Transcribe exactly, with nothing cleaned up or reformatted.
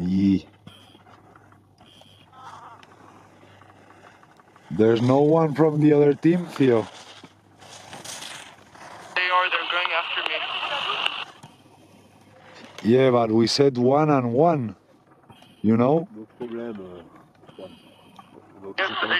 Yee. There's no one from the other team, Theo. They are, they're going after me. Yeah, but we said one and one, you know? No problem. Uh, one. No problem.